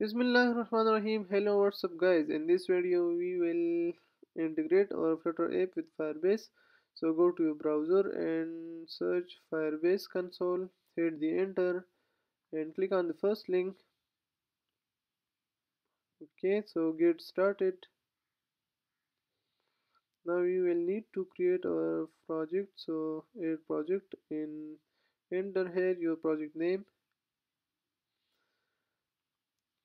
Bismillahirrahmanirrahim. Hello, what's up guys? In this video we will integrate our Flutter app with Firebase. So go to your browser and search Firebase console, hit the enter and click on the first link. Okay, so get started. Now we will need to create our project, so add project and enter here your project name.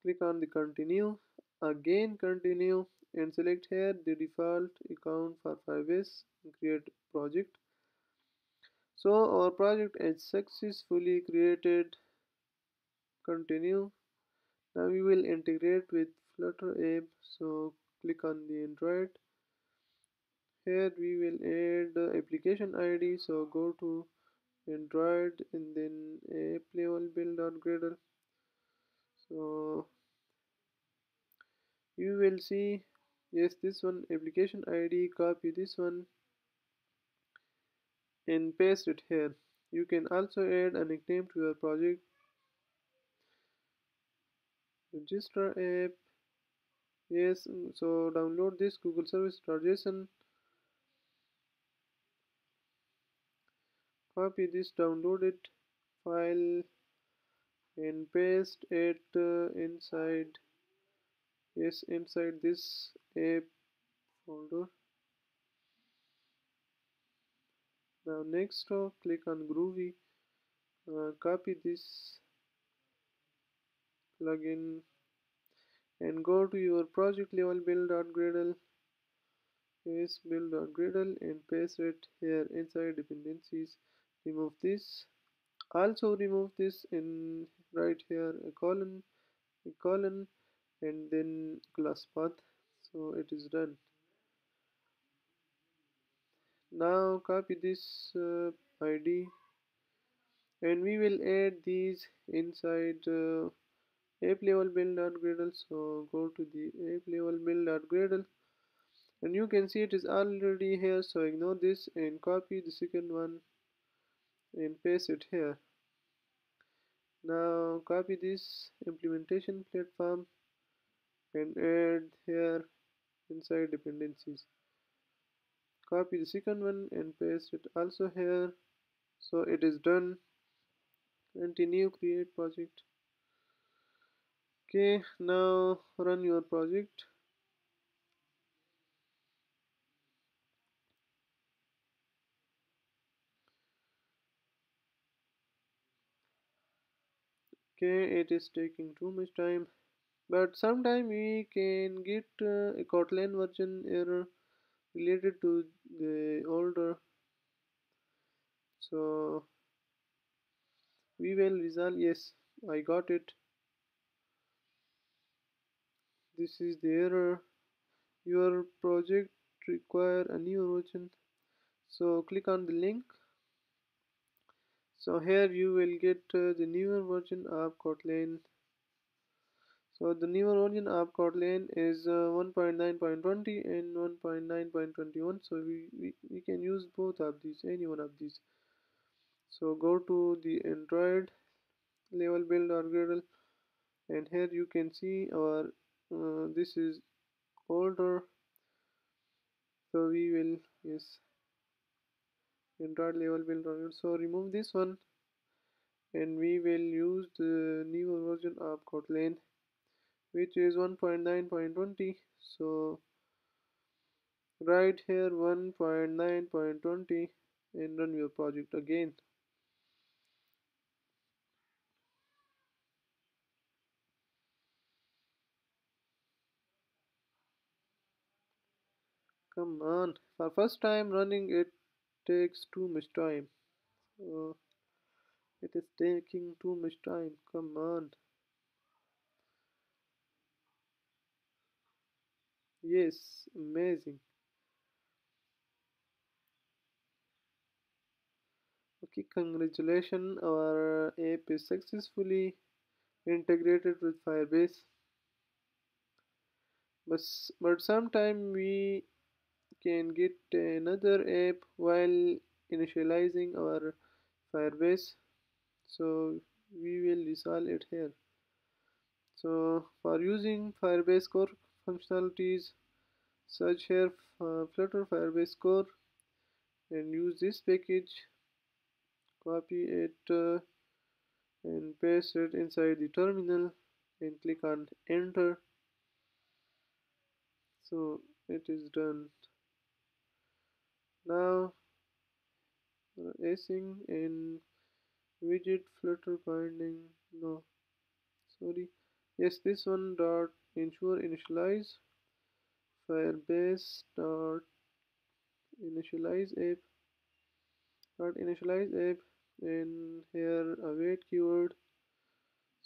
Click on the continue, again continue, and select here the default account for Firebase and create project. So our project is successfully created. Continue. Now we will integrate with Flutter app, so click on the Android. Here we will add the application ID, so go to Android and then app level build.gradle. So you will see, yes, this one application ID, copy this one and paste it here. You can also add a nickname to your project. Register app, yes, so download this Google service.json, copy this, download it, file and paste it inside, yes, inside this app folder. Now next, click on Groovy, copy this plugin and go to your project level build.gradle, yes, build.gradle, and paste it here inside dependencies. Remove this, also remove this, and right here a colon and then class path. So it is done. Now copy this ID and we will add these inside app level build.gradle. So go to the app level build.gradle and you can see it is already here, so ignore this and copy the second one and paste it here. Now copy this implementation platform and add here inside dependencies. Copy the second one and paste it also here. So it is done. Continue, create project. Okay, now run your project. Okay, it is taking too much time, but sometime we can get a Kotlin version error related to the older, so we will resolve. Yes, I got it. This is the error. Your project requires a new version, so click on the link. So here you will get the newer version of Kotlin. So the newer version of Kotlin is 1.9.20 and 1.9.21. So we can use both of these, any one of these. So go to the Android level build.gradle and here you can see our this is older. So we will, yes, Android level build. So remove this one and we will use the newer version of Kotlin, which is 1.9.20. so right here 1.9.20 and run your project again. Come on, for first time running it takes too much time. So it is taking too much time. Come on. Yes, amazing. Okay, congratulations, our app is successfully integrated with Firebase. But sometime we can get another app while initializing our Firebase, so we will resolve it here. So for using Firebase core functionalities, search here Flutter Firebase core and use this package, copy it and paste it inside the terminal and click on enter. So it is done. Now async and widget Flutter binding, no, sorry, yes, this one dot ensure initialize Firebase dot initialize app and here await keyword.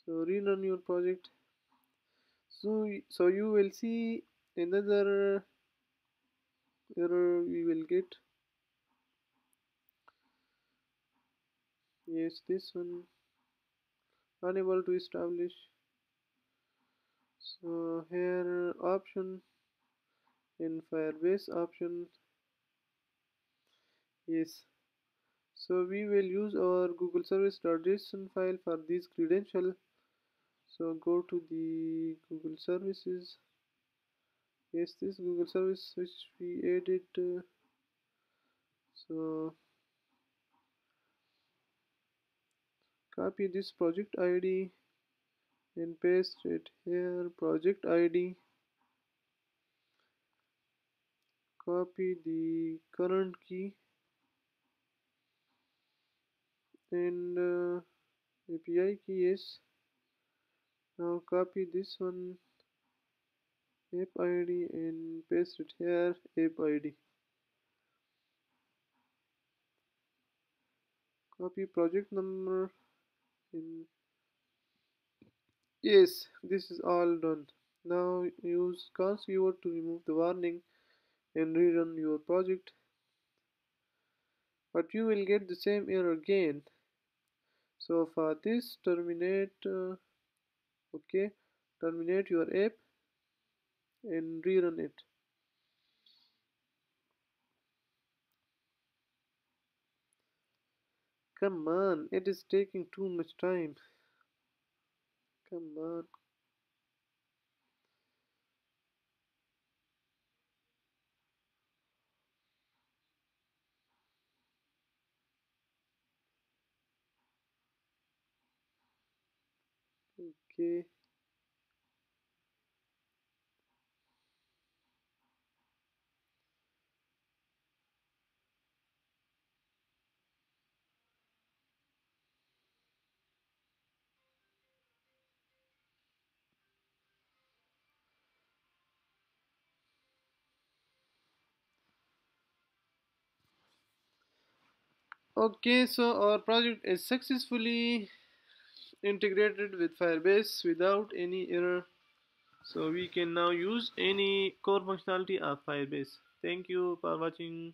So rerun your project. So you will see another error we will get. Yes, this one unable to establish. So here option in Firebase option. Yes, so we will use our Google service.json file for this credential. So go to the Google services. Yes, this Google service which we added. So copy this project ID and paste it here. Project ID, copy the current key and API key is. Now copy this one, app ID, and paste it here, app ID. Copy project number in. Yes, this is all done. Now use cons keyword to remove the warning and rerun your project, but you will get the same error again. So for this, terminate your app and rerun it. Come on, it is taking too much time. Come on. Okay. Okay, so our project is successfully integrated with Firebase without any error. So we can now use any core functionality of Firebase. Thank you for watching.